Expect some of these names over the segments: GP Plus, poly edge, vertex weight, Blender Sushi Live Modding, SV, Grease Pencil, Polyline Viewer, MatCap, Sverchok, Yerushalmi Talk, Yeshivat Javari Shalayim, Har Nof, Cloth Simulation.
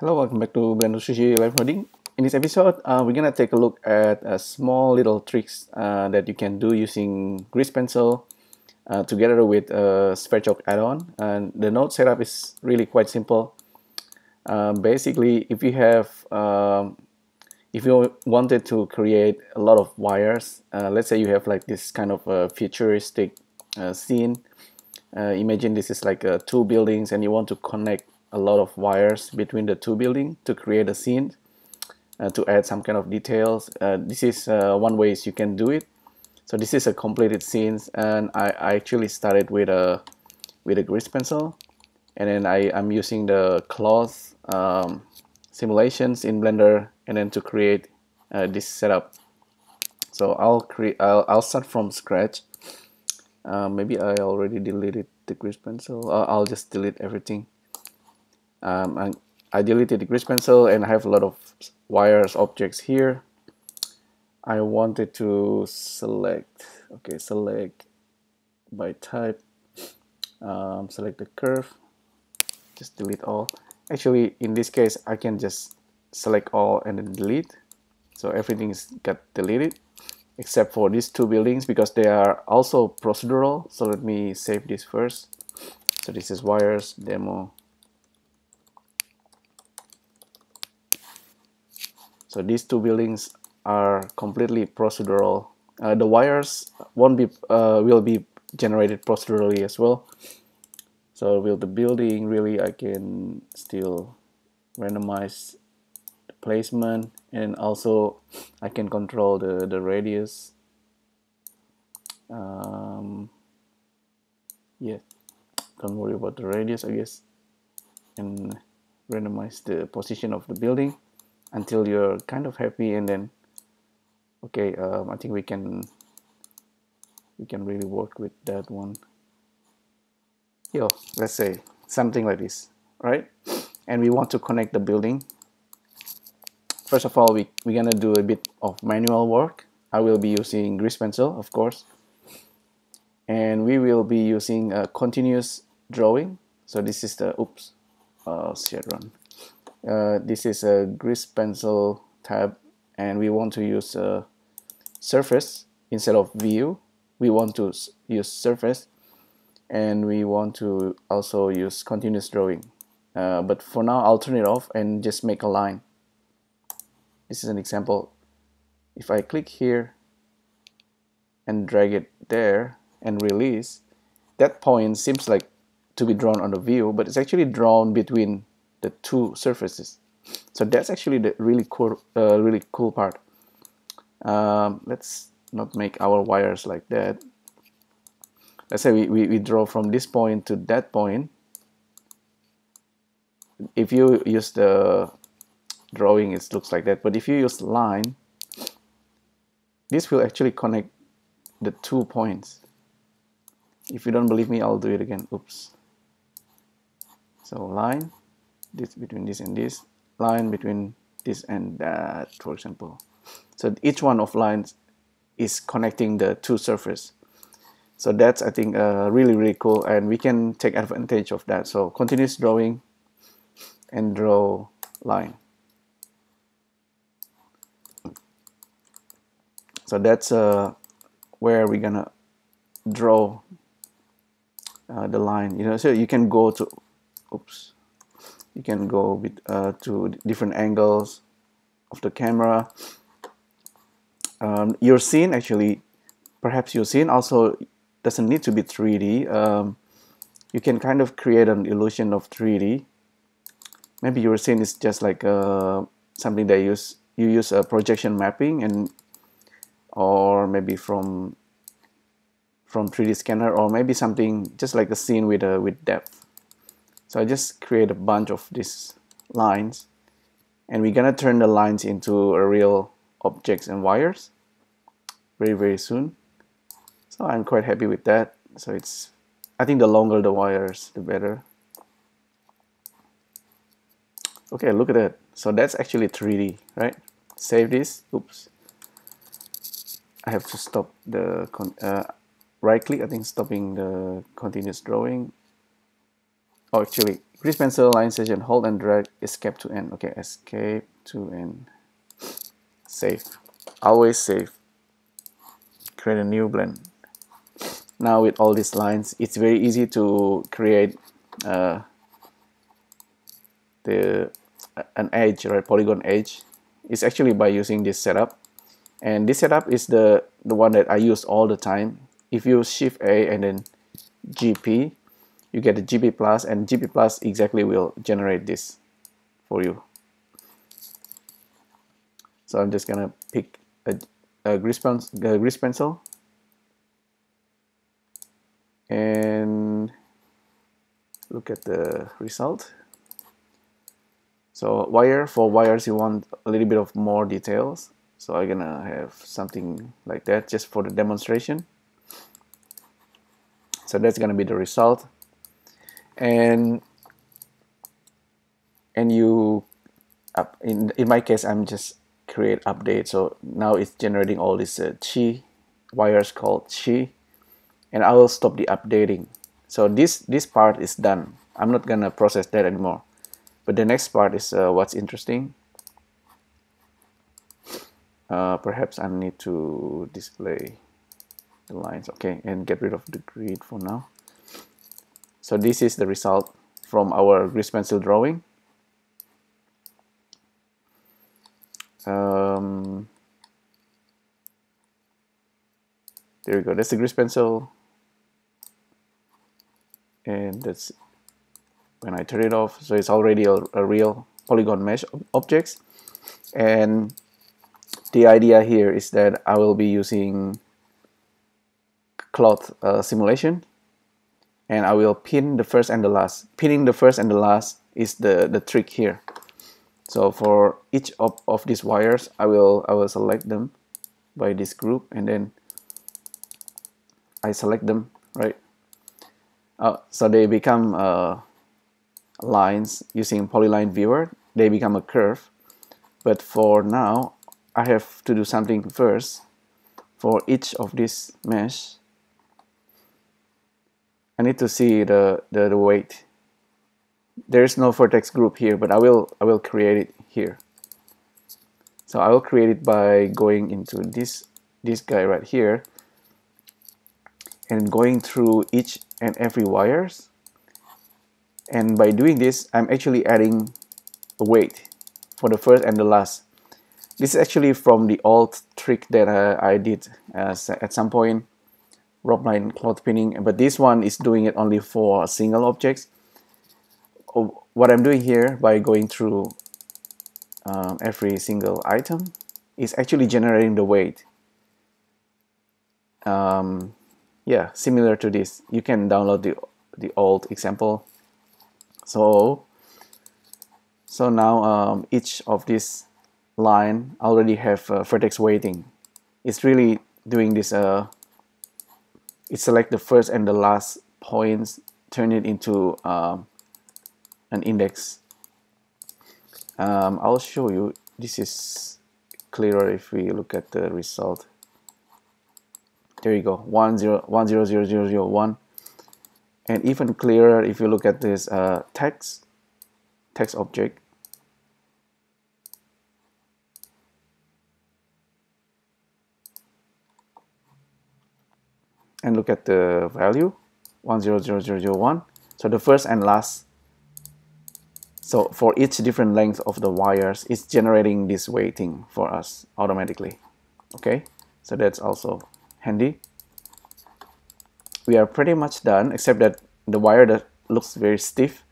Hello, welcome back to Blender Sushi Live Modding. In this episode, we're gonna take a look at a small little tricks that you can do using Grease Pencil together with a Sverchok add-on. And the node setup is really quite simple. Basically, if you have, if you wanted to create a lot of wires, let's say you have like this kind of futuristic scene. Imagine this is like two buildings, and you want to connect a lot of wires between the two buildings to create a scene, to add some kind of details. This is one way you can do it. So this is a completed scene, and I actually started with a grease pencil, and then I'm using the cloth simulations in Blender, and then to create this setup. So I'll start from scratch. Maybe I already deleted the grease pencil. I'll just delete everything. I deleted the grease pencil, and I have a lot of wires objects here. I wanted to select, okay, select by type, select the curve, just delete all. Actually, in this case, I can just select all and then delete. So everything's got deleted except for these two buildings because they are also procedural. So let me save this first. So this is wires demo. So these two buildings are completely procedural. The wires won't be will be generated procedurally as well. So will the building really? I can still randomize the placement, and also I can control the radius. Yeah, don't worry about the radius, I guess, and randomize the position of the building until you're kind of happy, and then okay, I think we can really work with that one. Yo, let's say something like this, right? And we want to connect the building. First of all, we're gonna do a bit of manual work. I will be using grease pencil, of course, and we will be using a continuous drawing. So this is the chevron. This is a grease pencil tab, and we want to use surface instead of view. We want to use surface, and we want to also use continuous drawing. But for now, I'll turn it off and just make a line. This is an example. If I click here and drag it there and release, that point seems like to be drawn on the view, but it's actually drawn between the two surfaces. So that's actually the really cool part. Let's not make our wires like that. Let's say we draw from this point to that point. If you use the drawing, it looks like that, but if you use line, this will actually connect the two points. If you don't believe me, I'll do it again. Oops. So line, this between this and this, line between this and that, for example. So each one of lines is connecting the two surfaces. So that's, I think, really cool, and we can take advantage of that. So continuous drawing and draw line. So that's where we're gonna draw the line. You know, so you can go to, oops. You can go with to different angles of the camera. Your scene actually, perhaps your scene also doesn't need to be 3D. You can kind of create an illusion of 3D. Maybe your scene is just like something that you use a projection mapping, and or maybe from 3D scanner, or maybe something just like a scene with depth. So I just create a bunch of these lines, and we're gonna turn the lines into a real objects and wires very soon. So I'm quite happy with that. So it's, I think the longer the wires, the better. Okay, look at that. So that's actually 3D, right? Save this. Oops. I have to stop the right click. I think stopping the continuous drawing. Oh, actually, Grease Pencil line session, hold and drag, escape to end. Okay, escape to end. Save. Always save. Create a new blend. Now with all these lines, it's very easy to create an edge, right? Polygon edge. It's actually by using this setup. And this setup is the one that I use all the time. If you Shift A and then GP, you get the GP Plus, and GP Plus exactly will generate this for you. So I'm just gonna pick a grease pencil and look at the result. So wire, for wires you want a little bit of more details, so I'm gonna have something like that just for the demonstration. So that's gonna be the result, and you in my case I'm just create update. So now it's generating all these chi wires called chi, and I will stop the updating. So this part is done. I'm not gonna process that anymore. But the next part is what's interesting. Perhaps I need to display the lines, okay, and get rid of the grid for now. So this is the result from our grease pencil drawing. There we go, that's the grease pencil, and that's when I turn it off. So it's already a real polygon mesh objects, and the idea here is that I will be using cloth simulation, and I will pin the first and the last. Pinning the first and the last is the trick here. So for each of these wires, I will select them by this group, and then I select them, right? So they become lines using Polyline Viewer. They become a curve. But for now, I have to do something first for each of these mesh. I need to see the weight. There is no vertex group here, but I will create it here. So I will create it by going into this guy right here and going through each and every wires. And by doing this, I'm actually adding a weight for the first and the last. This is actually from the old trick that I did at some point, rope line cloth pinning, but this one is doing it only for single objects. What I'm doing here by going through every single item is actually generating the weight. Yeah, similar to this. You can download the old example. So now each of this line already have vertex weighting. It's really doing this. It select the first and the last points, turn it into an index. I'll show you. This is clearer if we look at the result. There you go. 1 0 1 0 0 0 0 1. And even clearer if you look at this text object. And look at the value 1 0 0 0 0 1. So the first and last. So for each different length of the wires, it's generating this weighting for us automatically. Okay, so that's also handy. We are pretty much done, except that the wire that looks very stiff.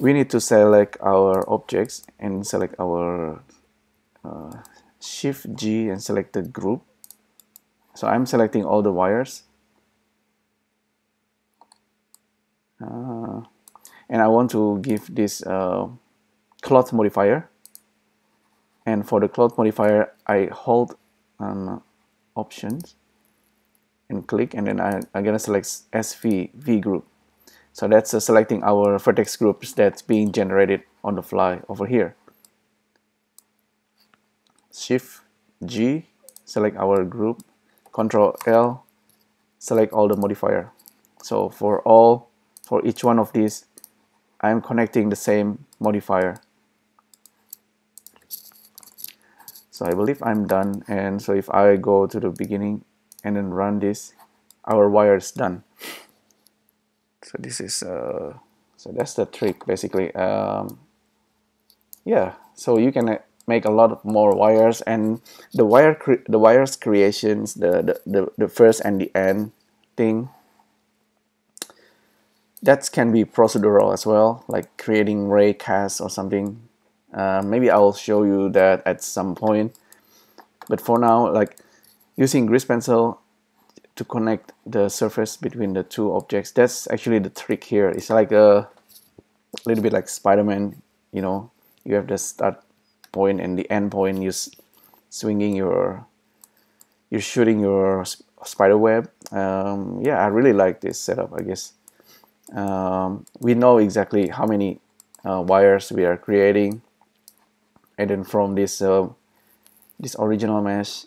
We need to select our objects and select our Shift G and select the group. So I'm selecting all the wires, and I want to give this cloth modifier. And for the cloth modifier, I hold Options and click, and then I'm gonna select SV V group. So that's selecting our vertex groups that's being generated on the fly over here. Shift G, select our group, Control L, select all the modifier. So for each one of these, I'm connecting the same modifier. So I believe I'm done, and so if I go to the beginning and then run this, our wire is done. So this is so that's the trick basically. Yeah, so you can make a lot more wires, and the wires creations, the first and the end thing, that can be procedural as well, like creating raycasts or something. Maybe I will show you that at some point, but for now, like using Grease Pencil to connect the surface between the two objects, that's actually the trick here. It's like a little bit like Spider-Man, you know, you have the start point and the end point, you're swinging your, you're shooting your spider web. Yeah, I really like this setup, I guess. We know exactly how many wires we are creating, and then from this this original mesh,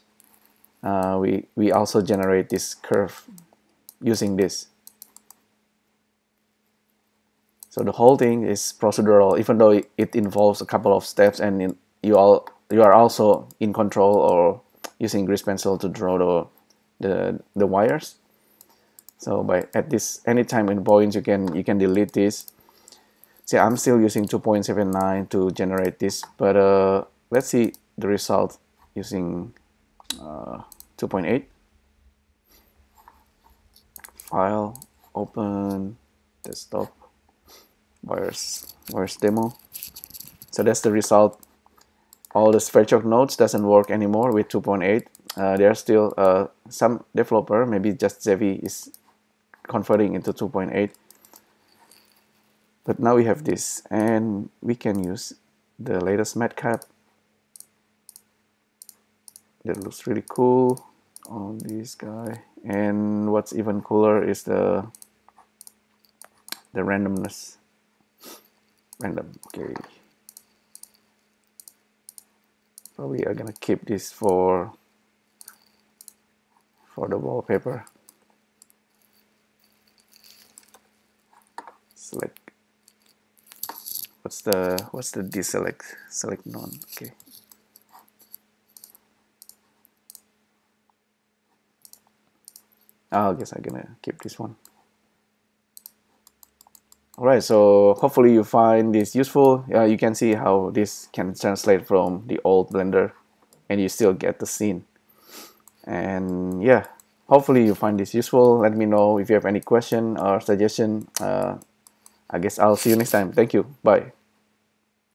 we also generate this curve using this. So the whole thing is procedural, even though it involves a couple of steps, and you are also in control or using Grease Pencil to draw the wires. So by at this anytime in points, you can delete this. See, I'm still using 2.79 to generate this, but let's see the result using 2.8. File, open, desktop, wires demo. So that's the result. All the Sverchok nodes doesn't work anymore with 2.8. There are still some developer, maybe just Zevi, is converting into 2.8. But now we have this, and we can use the latest MatCap. That looks really cool on this guy. And what's even cooler is the randomness. Random, okay. Probably are gonna keep this for the wallpaper. Select. What's the deselect? Select none. Okay. I guess I'm gonna keep this one. Alright, so hopefully you find this useful. You can see how this can translate from the old Blender, and you still get the scene. And yeah, hopefully you find this useful. Let me know if you have any question or suggestion. I guess I'll see you next time. Thank you. Bye.